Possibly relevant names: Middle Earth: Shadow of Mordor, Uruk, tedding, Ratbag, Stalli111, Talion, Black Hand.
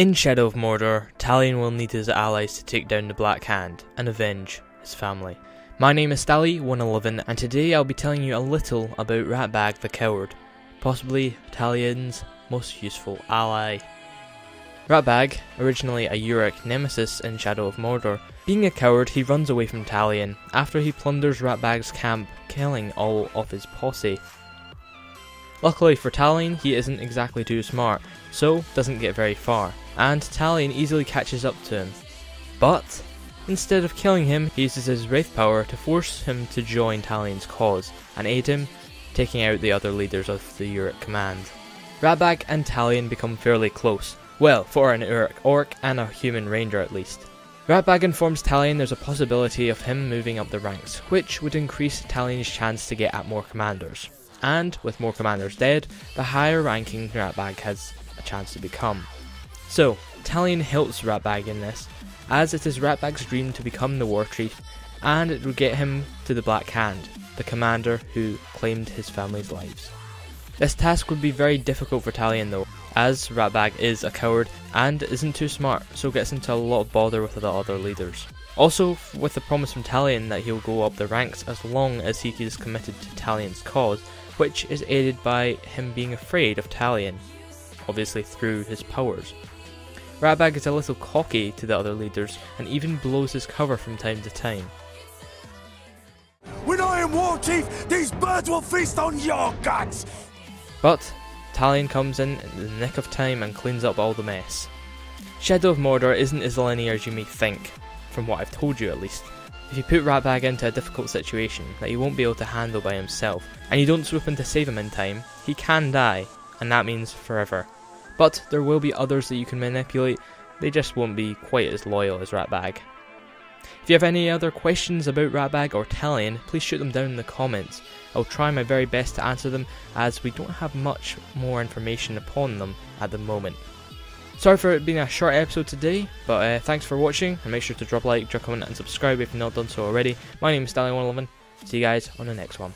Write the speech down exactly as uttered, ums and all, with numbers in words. In Shadow of Mordor, Talion will need his allies to take down the Black Hand and avenge his family. My name is Stalli one eleven and today I'll be telling you a little about Ratbag the Coward, possibly Talion's most useful ally. Ratbag, originally a Uruk nemesis in Shadow of Mordor, being a coward he runs away from Talion after he plunders Ratbag's camp, killing all of his posse. Luckily for Talion, he isn't exactly too smart, so doesn't get very far, and Talion easily catches up to him. But instead of killing him, he uses his wraith power to force him to join Talion's cause and aid him, taking out the other leaders of the Uruk command. Ratbag and Talion become fairly close. Well, for an Uruk orc and a human ranger at least. Ratbag informs Talion there's a possibility of him moving up the ranks, which would increase Talion's chance to get at more commanders. And, with more commanders dead, the higher ranking Ratbag has a chance to become. So, Talion helps Ratbag in this, as it is Ratbag's dream to become the war chief, and it would get him to the Black Hand, the commander who claimed his family's lives. This task would be very difficult for Talion though, as Ratbag is a coward and isn't too smart, so gets into a lot of bother with the other leaders. Also, with the promise from Talion that he'll go up the ranks as long as he is committed to Talion's cause, which is aided by him being afraid of Talion, obviously through his powers. Ratbag is a little cocky to the other leaders and even blows his cover from time to time. When I am war chief, these birds will feast on your guts! But Talion comes in at the nick of time and cleans up all the mess. Shadow of Mordor isn't as linear as you may think, from what I've told you at least. If you put Ratbag into a difficult situation that he won't be able to handle by himself, and you don't swoop in to save him in time, he can die, and that means forever. But there will be others that you can manipulate, they just won't be quite as loyal as Ratbag. If you have any other questions about Ratbag or Talion, please shoot them down in the comments. I'll try my very best to answer them as we don't have much more information upon them at the moment. Sorry for it being a short episode today, but uh, thanks for watching and make sure to drop a like, drop a comment and subscribe if you've not done so already. My name is Stalli one eleven, see you guys on the next one.